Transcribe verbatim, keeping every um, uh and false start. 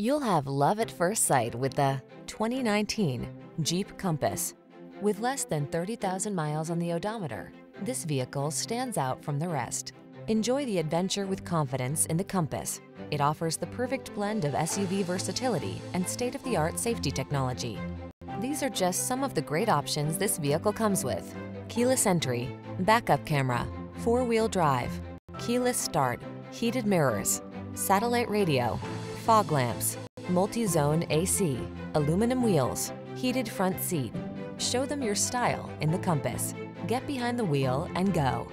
You'll have love at first sight with the twenty nineteen Jeep Compass. With less than thirty thousand miles on the odometer, this vehicle stands out from the rest. Enjoy the adventure with confidence in the Compass. It offers the perfect blend of S U V versatility and state-of-the-art safety technology. These are just some of the great options this vehicle comes with: keyless entry, backup camera, four-wheel drive, keyless start, heated mirrors, satellite radio, fog lamps, multi-zone A C, aluminum wheels, heated front seat. Show them your style in the Compass. Get behind the wheel and go.